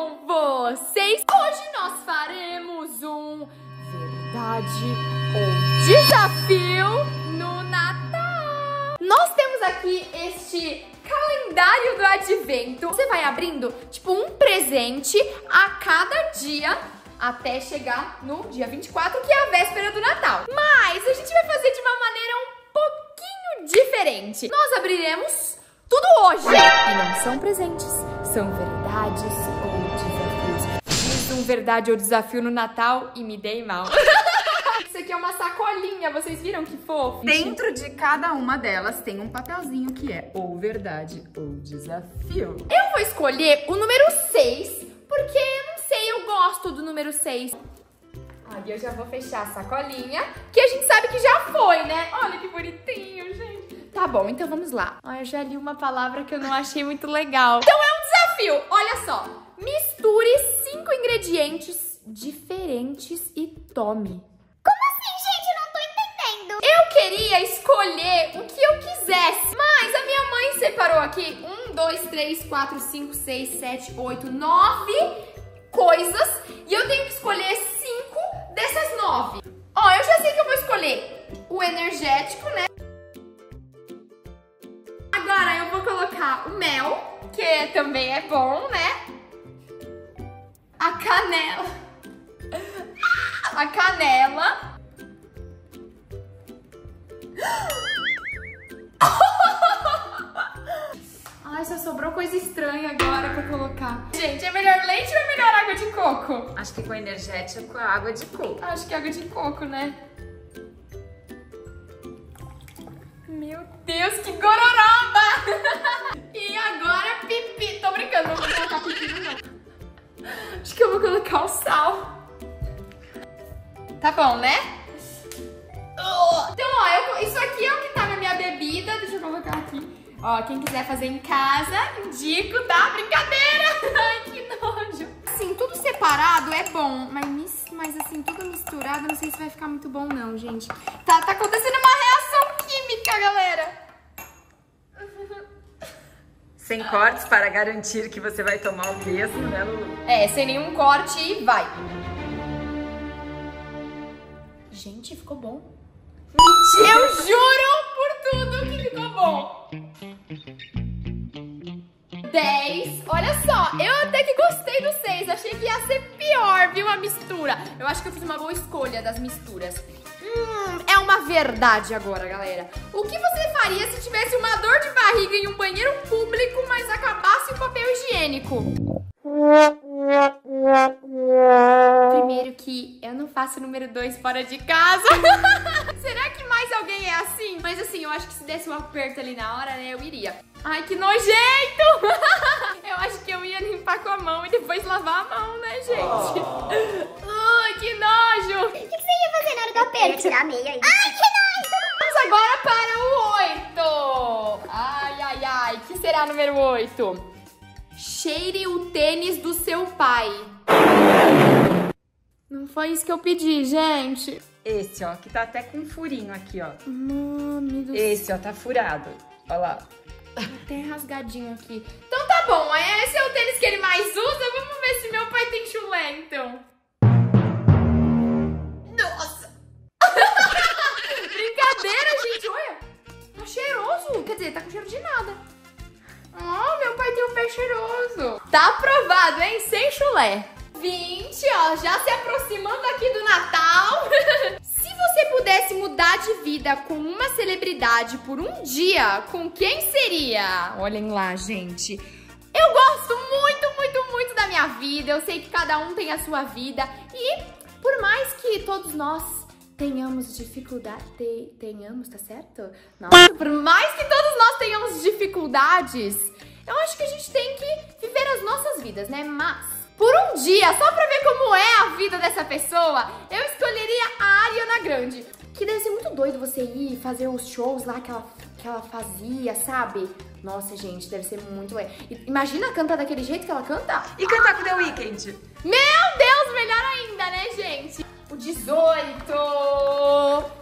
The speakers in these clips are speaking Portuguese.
com vocês. Hoje nós faremos um verdade ou desafio no Natal. Nós temos aqui este calendário do advento. Você vai abrindo, tipo, um presente a cada dia até chegar no dia 24, que é a véspera do Natal. Mas a gente vai fazer de uma maneira um pouquinho diferente. Nós abriremos tudo hoje. E não são presentes, são verdades ou desafios. Fiz um verdade ou desafio no Natal e me dei mal. Isso aqui é uma sacolinha, vocês viram que fofo? Dentro de cada uma delas tem um papelzinho que é ou verdade ou desafio. Eu vou escolher o número 6, porque eu não sei, eu gosto do número 6. Olha, eu já vou fechar a sacolinha, que a gente sabe que já foi, né? Olha que bonitinho, gente. Tá bom, então vamos lá. Ai, eu já li uma palavra que eu não achei muito legal. Então é um desafio, olha só. Misture 5 ingredientes diferentes e tome. Como assim, gente? Eu não tô entendendo. Eu queria escolher o que eu quisesse, mas a minha mãe separou aqui 1, 2, 3, 4, 5, 6, 7, 8, 9 coisas. E eu tenho que escolher 5 dessas 9. Ó, eu já sei que eu vou escolher o energético, né? Agora eu vou colocar o mel, que também é bom, né? A canela. A canela. Ai, só sobrou coisa estranha agora pra colocar. Gente, é melhor leite ou é melhor água de coco? Acho que com energético é água de coco. Acho que é água de coco, né? Meu Deus, que gororoba! E agora pipi. Tô brincando, não vou colocar pipi, não. Acho que eu vou colocar o sal. Tá bom, né? Então, ó, isso aqui é o que tá na minha bebida. Deixa eu colocar aqui. Ó, quem quiser fazer em casa, indico, tá? Brincadeira! Ai, que nojo! Assim, tudo separado é bom, mas assim, tudo misturado, não sei se vai ficar muito bom, não, gente. Tá acontecendo uma reação química, galera. Sem cortes para garantir que você vai tomar o mesmo, né, Lulu? É, sem nenhum corte e vai. Gente, ficou bom. Mentira. Eu juro por tudo que ficou bom. 10. Olha só, eu até que gostei do 6. Achei que ia ser pior, viu, a mistura. Eu acho que eu fiz uma boa escolha das misturas. É uma verdade agora, galera. O que você faria se tivesse uma dor de barriga em um banheiro público, mas acabasse o papel higiênico? Primeiro que eu não faço o número 2 fora de casa. Será que mais alguém é assim? Mas assim, eu acho que se desse um aperto ali na hora, né, eu iria. Ai, que nojento! Eu acho que eu ia limpar com a mão e depois lavar a mão, né, gente? Ai, que nojo! O que você ia fazer na hora do aperto? Eu ia tirar a meia aí. Ai, que nojo! Vamos agora para o 8! Ai, ai, ai, o que será número 8? Cheire o tênis do seu pai. Não foi isso que eu pedi, gente. Esse, ó, que tá até com um furinho aqui, ó. Mano do céu. Esse, ó, tá furado. Olha lá. Tem rasgadinho aqui. Então tá bom, esse é o tênis que ele mais usa. Vamos ver se meu pai tem chulé, então. Nossa! Brincadeira, gente, olha. Tá cheiroso, quer dizer, tá com cheiro de nada. Oh, meu pai tem um pé cheiroso. Tá aprovado, hein, sem chulé. 20, ó, já se aproximando aqui do Natal. Se você pudesse mudar de vida com uma celebridade por um dia, com quem seria? Olhem lá, gente. Eu gosto muito, muito, muito da minha vida. Eu sei que cada um tem a sua vida. E por mais que todos nós tenhamos dificuldade... Tenhamos, tá certo? Nossa, por mais que todos nós tenhamos dificuldades, eu acho que a gente tem que viver as nossas vidas, né? Mas... por um dia, só pra ver como é a vida dessa pessoa, eu escolheria a Ariana Grande. Que deve ser muito doido você ir fazer os shows lá que ela fazia, sabe? Nossa, gente, deve ser muito legal. Imagina cantar daquele jeito que ela canta. E cantar com The Weeknd. Meu Deus, melhor ainda, né, gente? O 18.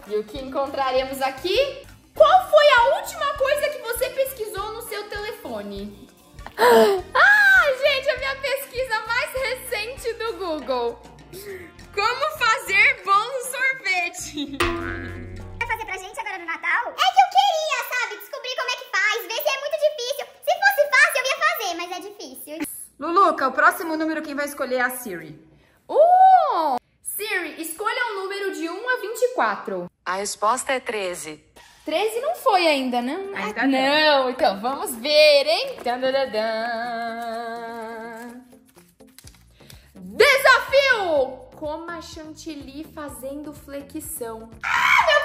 E o que encontraremos aqui? Qual foi a última coisa que você pesquisou no seu telefone? Ah, gente, a minha pesquisa mais Google. Como fazer bolo sorvete? Quer fazer pra gente agora no Natal? É que eu queria, sabe? Descobrir como é que faz, ver se é muito difícil. Se fosse fácil, eu ia fazer, mas é difícil. Luluca, o próximo número quem vai escolher é a Siri. Siri, escolha um número de 1 a 24. A resposta é 13. 13 não foi ainda, né? Ainda não. Não, então vamos ver, hein? Desafio! Coma chantilly fazendo flexão. Ah, meu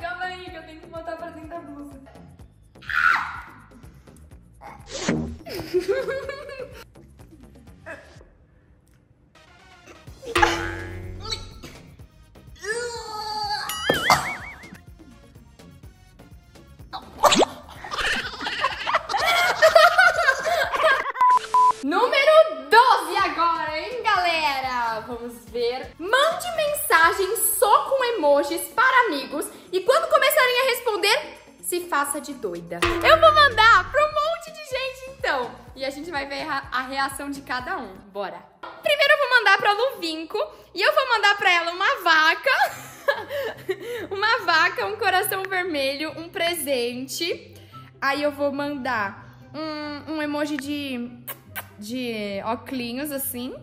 cabelo! Calma aí que eu tenho que botar pra dentro da blusa. Para amigos e quando começarem a responder, se faça de doida. Eu vou mandar para um monte de gente então e a gente vai ver a reação de cada um. Bora! Primeiro eu vou mandar para Luvinco e eu vou mandar para ela uma vaca, uma vaca, um coração vermelho, um presente. Aí eu vou mandar um emoji de óculos assim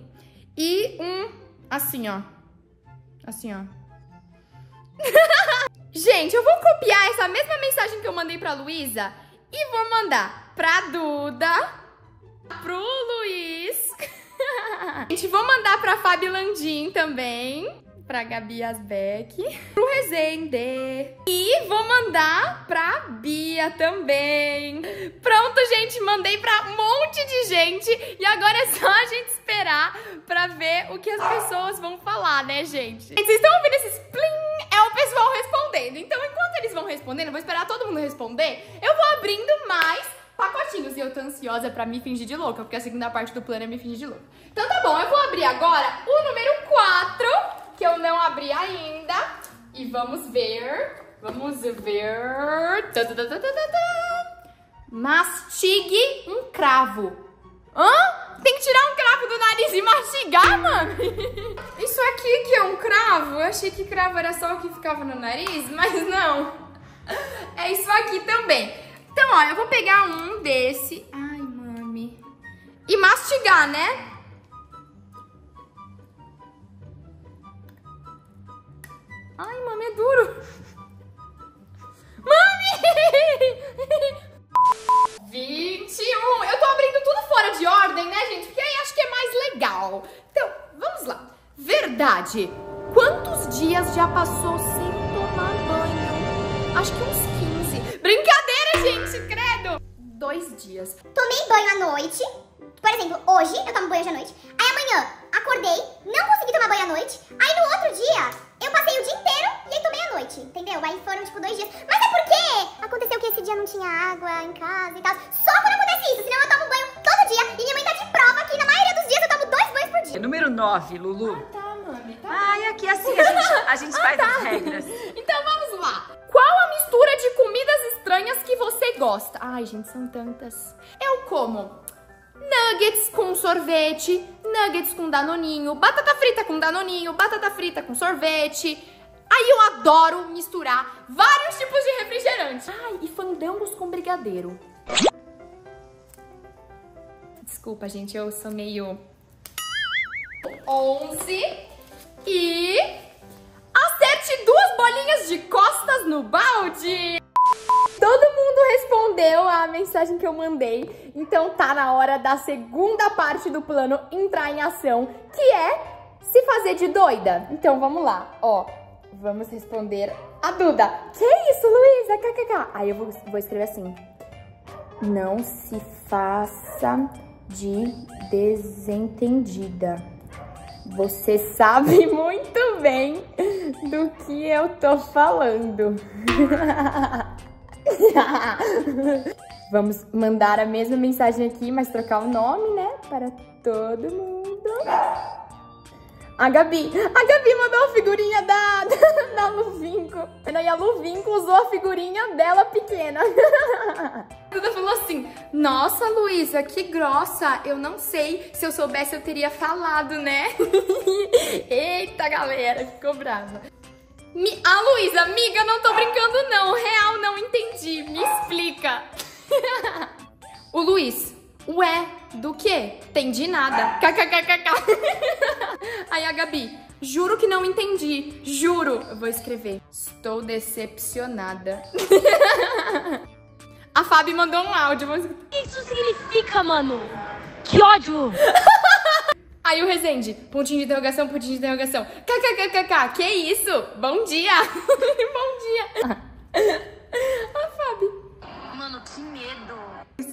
e um assim ó, assim ó. Gente, eu vou copiar essa mesma mensagem que eu mandei pra Luísa e vou mandar pra Duda, pro Luiz. Gente, vou mandar pra Fabi Landim também, pra Gabi Asbeck, pro Rezende. E vou mandar pra Bia também. Pronto, gente, mandei pra um monte de gente e agora é só a gente esperar pra ver o que as pessoas vão falar, né, gente? Vocês estão ouvindo esses plim? É o pessoal respondendo. Então, enquanto eles vão respondendo, eu vou esperar todo mundo responder. Eu vou abrindo mais pacotinhos. E eu tô ansiosa pra me fingir de louca, porque a segunda parte do plano é me fingir de louca. Então tá bom, eu vou abrir agora o número 4, que eu não abri ainda. E vamos ver. Vamos ver. Mastigue um cravo. Hã? Tem que tirar um cravo do nariz e mastigar, mano? Isso aqui que é um cravo? Eu achei que cravo era só o que ficava no nariz, mas não. É isso aqui também. Então, ó, eu vou pegar um desse. Ai, mami. E mastigar, né? Ai, mami, é duro. Mami! 21. Eu tô abrindo tudo fora de ordem, né, gente? Porque aí acho que é mais legal. Então, vamos lá. Verdade. Quantos dias já passou sem tomar banho? Acho que uns 15. Brincadeira, gente, credo. 2 dias. Tomei banho à noite. Por exemplo, hoje eu tomo banho hoje à noite. Aí amanhã acordei, não consegui tomar banho à noite. Aí no outro dia, eu passei o dia inteiro e aí tomei à noite, entendeu? Aí foram tipo 2 dias. Mas é porque aconteceu que esse dia não tinha água em casa e tal. Só quando acontece isso, senão eu tomo banho todo dia. E minha mãe tá de prova que na maioria dos dias eu tomo 2 banhos por dia. É número 9, Lulu. Ah, tá, mami. Tá. Ai, aqui assim a gente faz tá. As regras. Então vamos lá. Qual a mistura de comidas estranhas que você gosta? Ai, gente, são tantas. Eu como nuggets com sorvete, nuggets com danoninho, batata frita com danoninho, batata frita com sorvete. Aí eu adoro misturar vários tipos de refrigerante. Ai, e fandangos com brigadeiro. Desculpa, gente, eu sou meio... 11. E... acerte 2 bolinhas de costas no balde. Todo mundo respondeu a mensagem que eu mandei, então tá na hora da segunda parte do plano entrar em ação, que é se fazer de doida. Então vamos lá, ó, vamos responder a Duda. Que isso, Luísa? KKK. Aí eu vou escrever assim, não se faça de desentendida. Você sabe muito bem do que eu tô falando. Vamos mandar a mesma mensagem aqui, mas trocar o nome, né? Para todo mundo. a Gabi. A Gabi mandou a figurinha da Luvinco. E a Luvinco usou a figurinha dela pequena. Duda falou assim, nossa, Luísa, que grossa. Eu não sei, se eu soubesse eu teria falado, né? Eita, galera, ficou brava. A Luísa, amiga, não tô brincando não. Real, não entendi. Me explica. O Luiz, ué, do quê? Entendi nada. KKKKK. Aí a Gabi, juro que não entendi. Juro. Eu vou escrever. Estou decepcionada. A Fábio mandou um áudio. O que isso significa, mano? Que ódio. Aí o Rezende, pontinho de interrogação. KKKKK, que isso? Bom dia. Bom dia. A Fábio. Mano, que medo.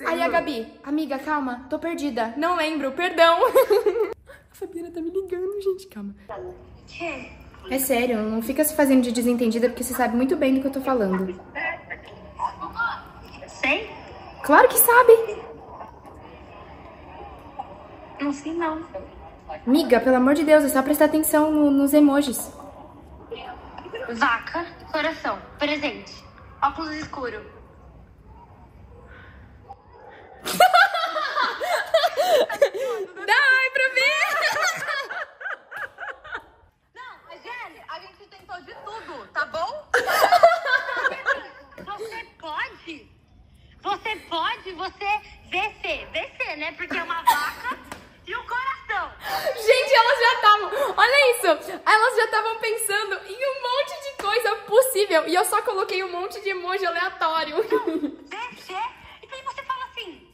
Aí a Gabi, amiga, calma, tô perdida. Não lembro, perdão. A Fabiana tá me ligando, gente, calma. É sério, não fica se fazendo de desentendida, porque você sabe muito bem do que eu tô falando. Sei? Claro que sabe. Não sei não. Miga, pelo amor de Deus, é só prestar atenção nos emojis. Vaca, coração, presente, óculos escuro. Dá oi pra mim! Não, Angélica, a gente tentou de tudo, tá bom? Você pode, você VC, né? Porque é uma vaca e um coração. Gente, elas já estavam, olha isso, elas já estavam pensando em um monte de coisa possível e eu só coloquei um monte de emoji aleatório. Não, VC, então você fala assim...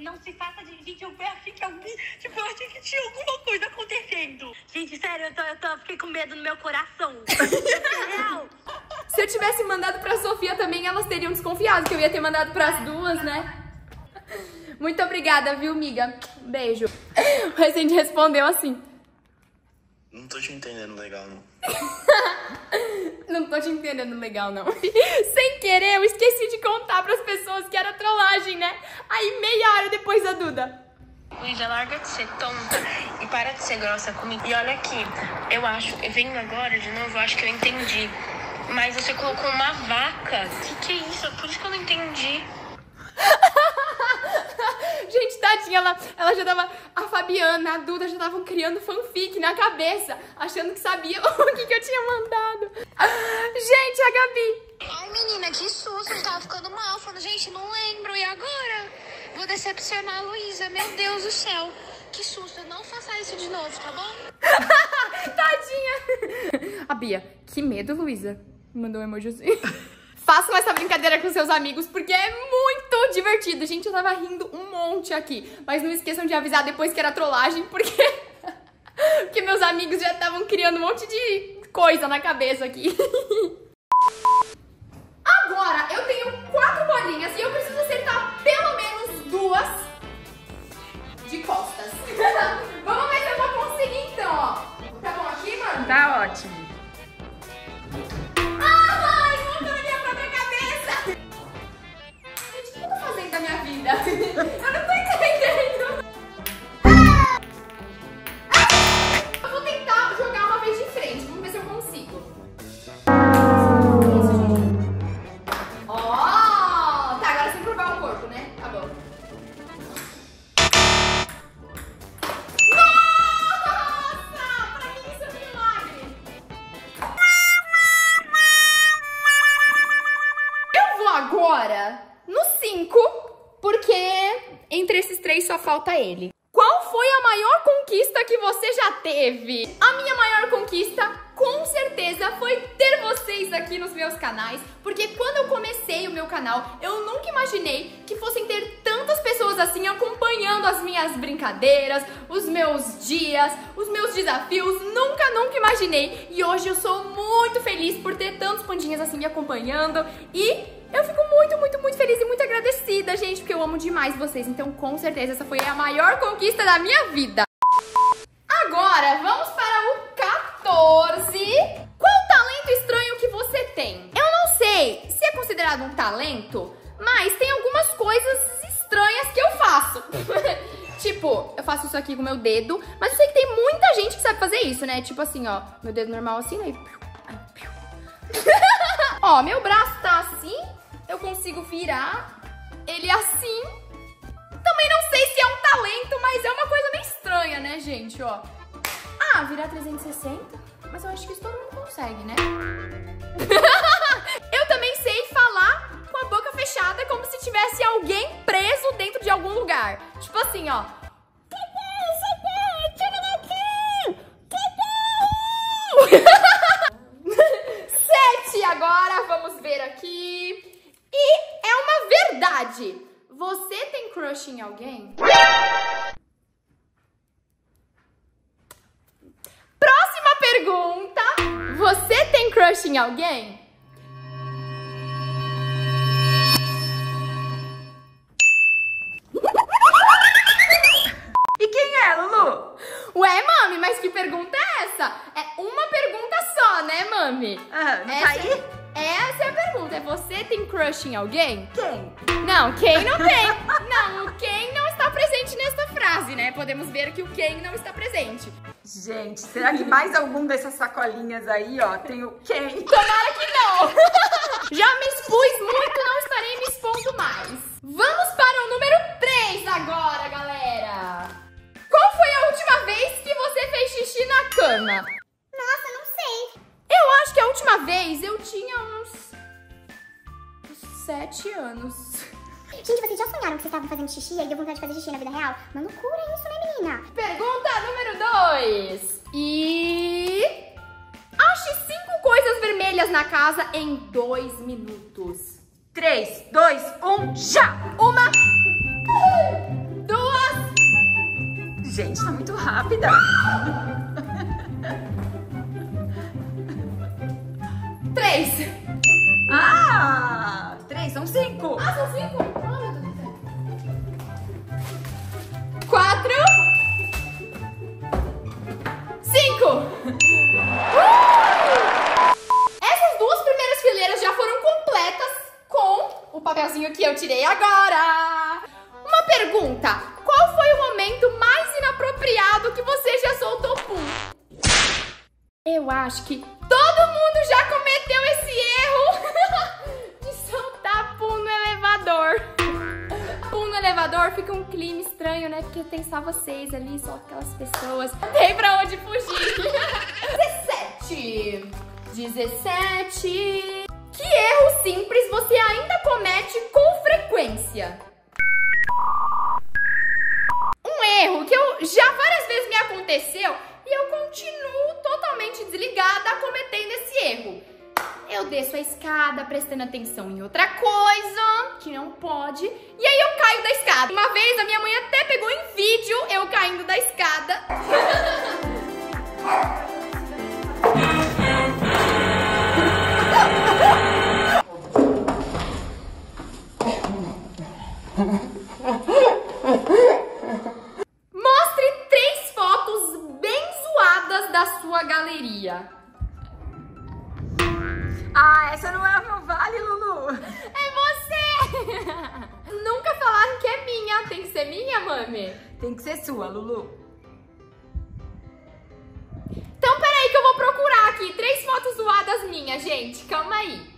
Não se faça de gente, eu achei que alguém... Tipo, eu achei que tinha alguma coisa acontecendo. Gente, sério, eu fiquei com medo no meu coração. Real. Se eu tivesse mandado pra Sofia também, elas teriam desconfiado, que eu ia ter mandado pras duas, né? Muito obrigada, viu, miga? Beijo. O Rezende respondeu assim. Não tô te entendendo legal, não. Não tô te entendendo legal, não. Sem querer, eu esqueci de contar pras pessoas que era trollagem, né? Aí, meia hora depois, a Duda. Luísa, larga de ser tonta e para de ser grossa comigo. E olha aqui, eu acho... Vendo agora, de novo, eu acho que eu entendi. Mas você colocou uma vaca. Que é isso? Por isso que eu não entendi. Gente, tadinha, ela já tava... A Fabiana, a Duda já estavam criando fanfic na cabeça, achando que sabia o que eu tinha mandado. Gente, a Gabi... Ai, menina, que susto, eu tava ficando mal, falando, gente, não lembro, e agora? Vou decepcionar a Luísa, meu Deus do céu. Que susto, não faça isso de novo, tá bom? Tadinha. A Bia, que medo, Luísa. Mandou um emojizinho. Façam essa brincadeira com seus amigos, porque é muito divertido. Gente, eu tava rindo um monte aqui. Mas não esqueçam de avisar depois que era trollagem, porque meus amigos já estavam criando um monte de coisa na cabeça aqui. Agora, eu tenho 4 bolinhas e eu preciso acertar pelo menos 2 de costas. Vamos ver se eu vou conseguir, então, ó. Tá bom aqui, mano? Tá ótimo. Eu não tô entendendo. Eu vou tentar jogar uma vez de frente. Vamos ver se eu consigo. Ó, oh, tá, agora sem curvar o corpo, né? Tá bom. Nossa! Pra mim isso é um milagre. Eu vou agora no 5. Porque entre esses 3 só falta ele. Qual foi a maior conquista que você já teve? A minha maior conquista, com certeza, foi ter vocês aqui nos meus canais. Porque quando eu comecei o meu canal, eu nunca imaginei que fossem ter tantas pessoas assim acompanhando as minhas brincadeiras, os meus dias, os meus desafios. Nunca imaginei. E hoje eu sou muito feliz por ter tantos pandinhas assim me acompanhando. E... eu fico muito feliz e muito agradecida, gente, porque eu amo demais vocês. Então, com certeza, essa foi a maior conquista da minha vida. Agora, vamos para o 14. Qual talento estranho que você tem? Eu não sei se é considerado um talento, mas tem algumas coisas estranhas que eu faço. Tipo, eu faço isso aqui com o meu dedo, mas eu sei que tem muita gente que sabe fazer isso, né? Tipo assim, ó, meu dedo normal assim, aí... Ó, meu braço tá assim, eu consigo virar ele assim. Também não sei se é um talento, mas é uma coisa meio estranha, né, gente, ó. Ah, virar 360, mas eu acho que isso todo mundo consegue, né? Eu também sei falar com a boca fechada como se tivesse alguém preso dentro de algum lugar. Tipo assim, ó. Sete agora, vamos ver aqui. E é uma verdade. Você tem crush em alguém? Próxima pergunta. Você tem crush em alguém? E quem é, Lulu? Ué, mami, mas que pergunta é essa? É uma pergunta só, né, mami? Ah, não tá aí? Essa é a pergunta. É você tem crush em alguém? Quem? Não, quem não tem. Não, o quem não está presente nesta frase, né? Podemos ver que o quem não está presente. Gente, será que mais algum dessas sacolinhas aí, ó, tem o quem? Tomara que não. Já me expus muito, não estarei me expondo mais. Vamos para o número 3 agora, galera. Qual foi a última vez que você fez xixi na cama? Nossa, não sei. Eu acho que a última vez eu tinha uns 7 anos. Gente, vocês já sonharam que vocês estavam fazendo xixi e deu vontade de fazer xixi na vida real? Uma loucura isso, né, menina? Pergunta número 2. E... ache 5 coisas vermelhas na casa em 2 minutos. 3, 2, 1, já! 1, 2... Gente, tá muito rápida. Ah, 3, são 5. Ah, são 5? Ah, meu Deus do céu. 4, 5. Essas duas primeiras fileiras já foram completas com o papelzinho que eu tirei agora. Uma pergunta: qual foi o momento mais inapropriado que você já soltou pum? Eu acho que todo mundo já cometeu esse erro de soltar pum no elevador. Pum no elevador fica um clima estranho, né? Porque tem só vocês ali, só aquelas pessoas. Tem pra onde fugir. 17. Que erro simples você ainda comete com frequência? Um erro que eu já várias vezes me aconteceu e eu continuo totalmente desligada cometendo esse erro. Eu desço a escada prestando atenção em outra coisa, que não pode, e aí eu caio da escada. Uma vez a minha mãe até pegou em vídeo eu caindo da escada. Galeria. Ah, essa não é o meu vale, Lulu. É você. Nunca falaram que é minha. Tem que ser minha, mami? Tem que ser sua, Lulu. Então, peraí que eu vou procurar aqui 3 fotos zoadas minhas, gente. Calma aí.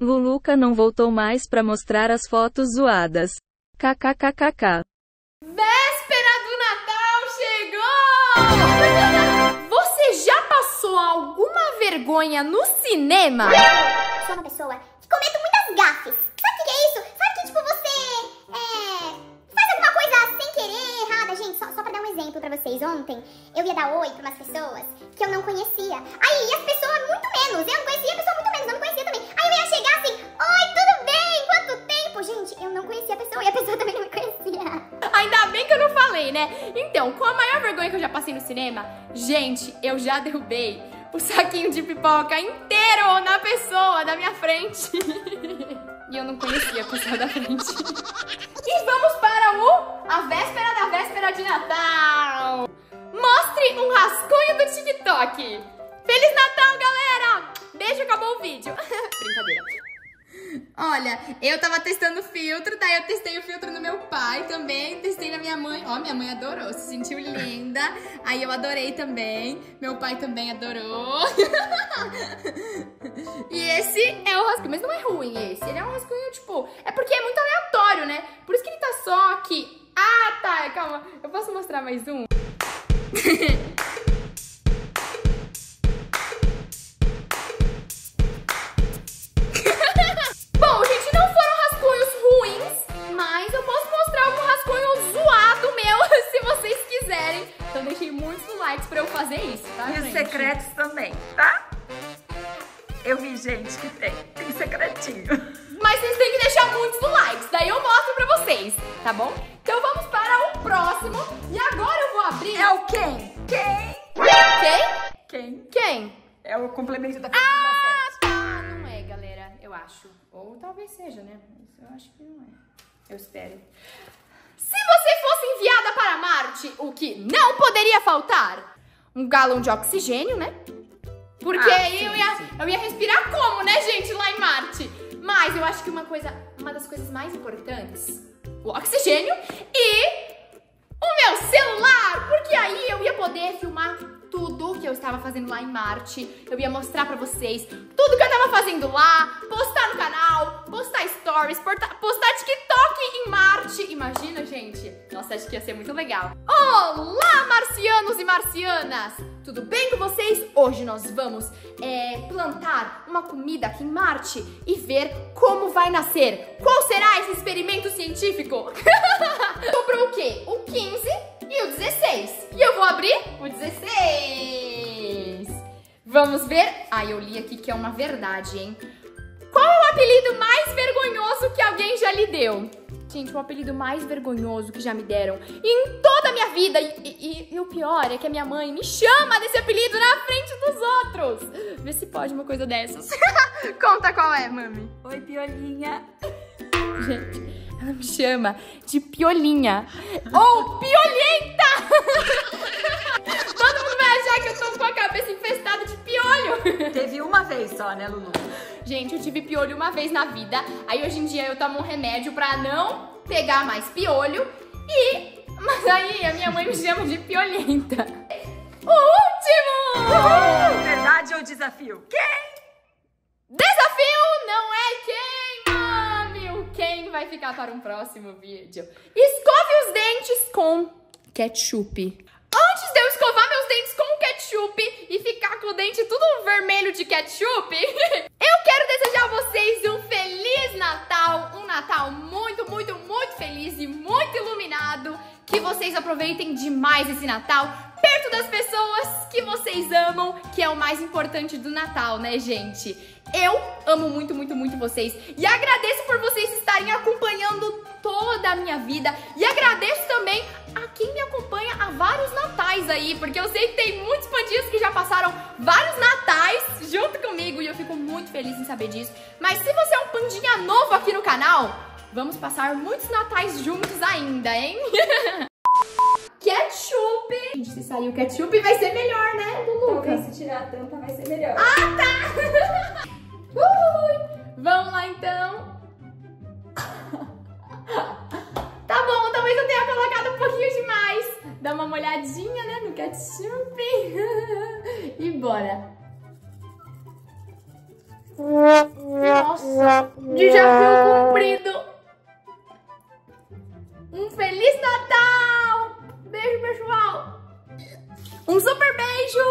Luluca não voltou mais pra mostrar as fotos zoadas. KKKKK. Véspera do Natal chegou! Já passou alguma vergonha no cinema? Sou uma pessoa que cometo muitas gafes. Sabe o que é isso? Sabe que, tipo, você faz alguma coisa sem querer, errada? Gente, só pra dar um exemplo pra vocês. Ontem, eu ia dar oi pra umas pessoas que eu não conhecia. Aí, as pessoas muito menos. Eu não conhecia a pessoa muito menos, eu não conhecia também. Aí, eu ia chegar assim, oi, tudo bem? Quanto tempo? Gente, eu não conhecia a pessoa e a pessoa também não me conhecia. Ainda bem que eu não falei, né? Então, qual a maior vergonha que eu já passei no cinema? Gente, eu já derrubei o saquinho de pipoca inteiro na pessoa da minha frente. E eu não conhecia a pessoa da frente. E vamos para a véspera da véspera de Natal. Mostre um rascunho do TikTok. Feliz Natal, galera! Beijo, acabou o vídeo. Brincadeira. Olha, eu tava testando filtro, daí eu testei o filtro no meu pai também, testei na minha minha mãe, ó, minha mãe adorou, se sentiu linda. Aí eu adorei também. Meu pai também adorou. E esse é o rascunho, mas não é ruim esse. Ele é um rascunho, tipo, é porque é muito aleatório, né? Por isso que ele tá só aqui. Ah, tá, calma. Eu posso mostrar mais um? Secretos também, tá? Eu vi gente que tem secretinho. Mas vocês têm que deixar muitos likes, daí eu mostro pra vocês, tá bom? Então vamos para o próximo. E agora eu vou abrir... É o quem? Quem? Quem? Quem? Quem? É o complemento da... Ah, tá. Não é, galera, eu acho. Ou talvez seja, né? Eu acho que não é. Eu espero. Se você fosse enviada para Marte, o que não poderia faltar... um galão de oxigênio, né? Porque eu ia respirar como, né, gente, lá em Marte? Mas eu acho que uma das coisas mais importantes, o oxigênio e o meu celular, porque aí eu ia poder filmar tudo que eu estava fazendo lá em Marte. Eu ia mostrar pra vocês tudo que eu estava fazendo lá, postar no canal, postar stories, postar TikTok em Marte. Imagina, gente. Nossa, acho que ia ser muito legal. Olá, marcianos e marcianas! Tudo bem com vocês? Hoje nós vamos plantar uma comida aqui em Marte e ver como vai nascer. Qual será esse experimento científico? Sobrou o quê? O 15 e o 16. E eu vou abrir o 16. Vamos ver? Ah, eu li aqui que é uma verdade, hein? Qual é o apelido mais vergonhoso que alguém já lhe deu? Gente, o apelido mais vergonhoso que já me deram em toda a minha vida. E o pior é que a minha mãe me chama desse apelido na frente dos outros. Vê se pode uma coisa dessas. Conta qual é, mami. Oi, Piolinha. Gente, ela me chama de Piolinha. Ou Piolenta! Todo mundo vai achar que eu tô com a cabeça infestada de piolho. Teve uma vez só, né, Lulu? Gente, eu tive piolho uma vez na vida. Aí hoje em dia eu tomo um remédio pra não pegar mais piolho. Mas aí a minha mãe me chama de piolenta. O último! Verdade ou desafio? Quem? Desafio não é quem, mami. O quem vai ficar para um próximo vídeo. Escove os dentes com ketchup. Antes de eu escovar meus dentes com ketchup e ficar com o dente tudo vermelho de ketchup, eu quero desejar a vocês um Feliz Natal, um Natal muito, muito, muito feliz e muito iluminado, que vocês aproveitem demais esse Natal, perto das pessoas que vocês amam, que é o mais importante do Natal, né, gente? Eu amo muito, muito, muito vocês e agradeço por vocês estarem acompanhando toda a minha vida e agradeço também a quem me acompanha há vários natais aí, porque eu sei que tem muitos fãs que já passaram vários natais junto comigo e eu fico muito feliz em saber disso. Mas se você é um pandinha novo aqui no canal, vamos passar muitos natais juntos ainda, hein? Ketchup! Gente, se sair o ketchup vai ser melhor, né, do Lucas? Talvez se tirar a tampa vai ser melhor. Ah, tá! Vamos lá, então. Tá bom, talvez eu tenha colocado um pouquinho demais. Dá uma molhadinha, né, no ketchup. E bora. Nossa, desafio cumprido. Um Feliz Natal. Beijo, pessoal. Um super beijo.